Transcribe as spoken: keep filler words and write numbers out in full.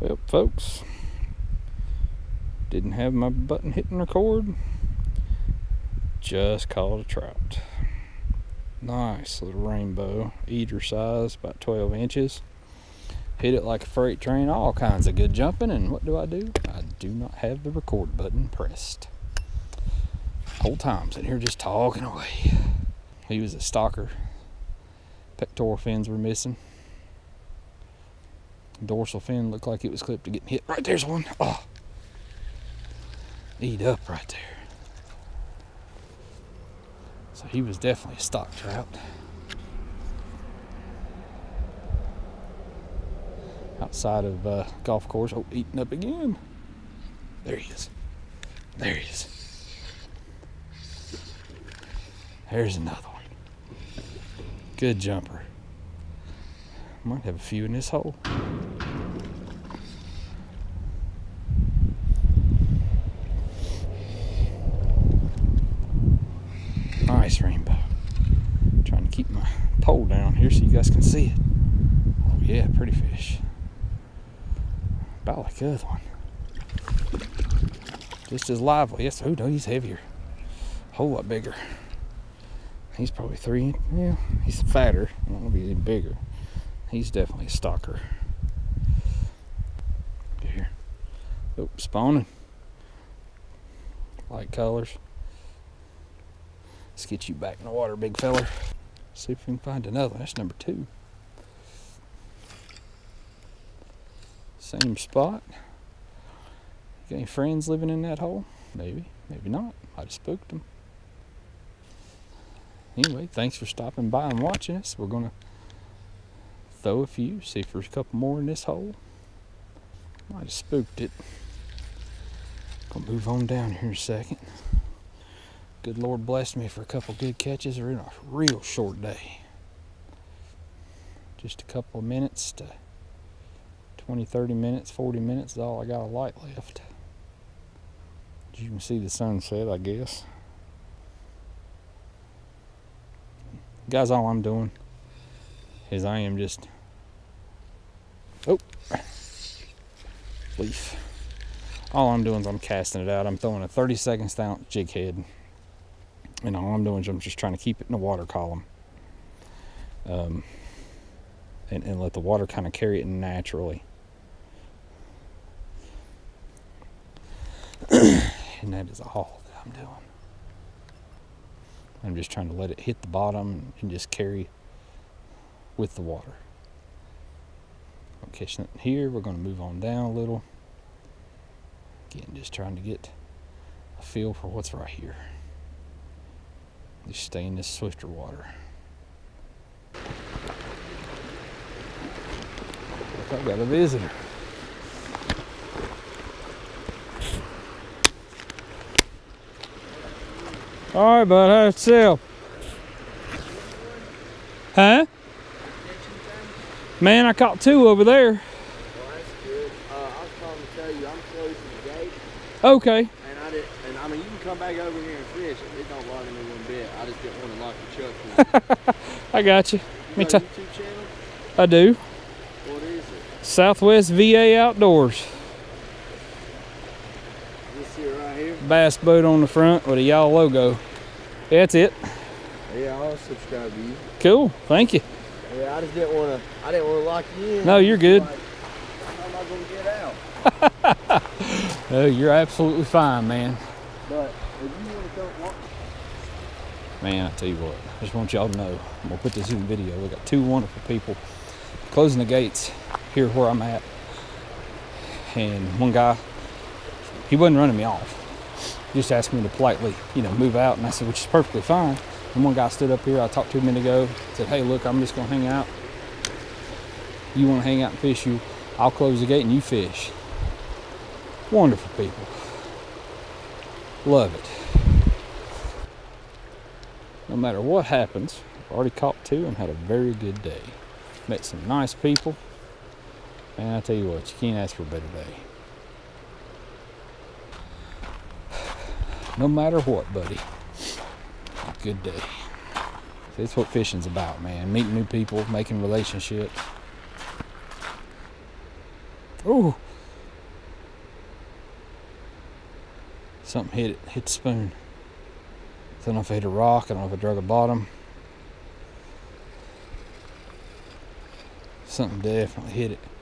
Well, folks, didn't have my button hitting record. Just caught a trout. Nice little rainbow, eater size, about twelve inches. Hit it like a freight train, all kinds of good jumping. And what do I do? I do not have the record button pressed. Whole time sitting here just talking away. He was a stalker. Pectoral fins were missing. Dorsal fin looked like it was clipped to get hit. Right there's one. Oh, eat up right there. So he was definitely a stock trout. Outside of uh, golf course. Oh, eating up again. There he is. There he is. There's another one. Good jumper. Might have a few in this hole. Nice rainbow. I'm trying to keep my pole down here so you guys can see it. Oh yeah, pretty fish. About like the other one. Just as lively. Yes, oh no, he's heavier. A whole lot bigger. He's probably three, yeah, he's fatter. I don't want to be any bigger. He's definitely a stalker. Here. Oh, spawning. Light colors. Let's get you back in the water, big fella. See if we can find another. That's number two. Same spot. Got any friends living in that hole? Maybe, maybe not. I just spooked them. Anyway, thanks for stopping by and watching us. We're going to throw a few, see if there's a couple more in this hole. Might have spooked it. Going to move on down here in a second. Good Lord bless me for a couple good catches. We're in a real short day. Just a couple of minutes to twenty, thirty minutes, forty minutes is all I got of light left. As you can see the sunset, I guess. Guys, all I'm doing is I am just, oh, leaf. All I'm doing is I'm casting it out. I'm throwing a thirty-second ounce jig head. And all I'm doing is I'm just trying to keep it in the water column. Um, and, and let the water kind of carry it naturally. And that is all that I'm doing. I'm just trying to let it hit the bottom and just carry with the water. Don't catch nothing here. We're going to move on down a little. Again, just trying to get a feel for what's right here. Just stay in this swifter water. I've got a visitor. All right, bud, how's it sell? Huh? Man, I caught two over there. Well, that's good. Uh, I was calling to tell you I'm closing the gate. Okay. And I did, and I mean, you can come back over here and fish. It don't bother me one bit. I just didn't want to lock the chuck. I got you. You me got a YouTube channel? I do. What is it? Southwest V A Outdoors. Bass boat on the front with a y'all logo. That's it. Yeah, I'll subscribe to you. Cool, thank you. Yeah, I just didn't want to. I didn't want to lock you in. No, you're good. Like, how am I gonna get out? Oh, you're absolutely fine, man. But if you want to come walk, man, I tell you what. I just want y'all to know. I'm gonna put this in video. We got two wonderful people closing the gates here where I'm at, and one guy, he wasn't running me off. Just asked me to politely, you know, move out, and I said, which is perfectly fine. And one guy stood up here, I talked to him a minute ago, said, hey, look, I'm just gonna hang out. You wanna hang out and fish, you, I'll close the gate and you fish. Wonderful people. Love it. No matter what happens, I've already caught two and had a very good day. Met some nice people. And I tell you what, you can't ask for a better day. No matter what, buddy. Good day. That's what fishing's about, man. Meeting new people, making relationships. Ooh. Something hit it, hit the spoon. I don't know if I hit a rock, I don't know if I drug a bottom. Something definitely hit it.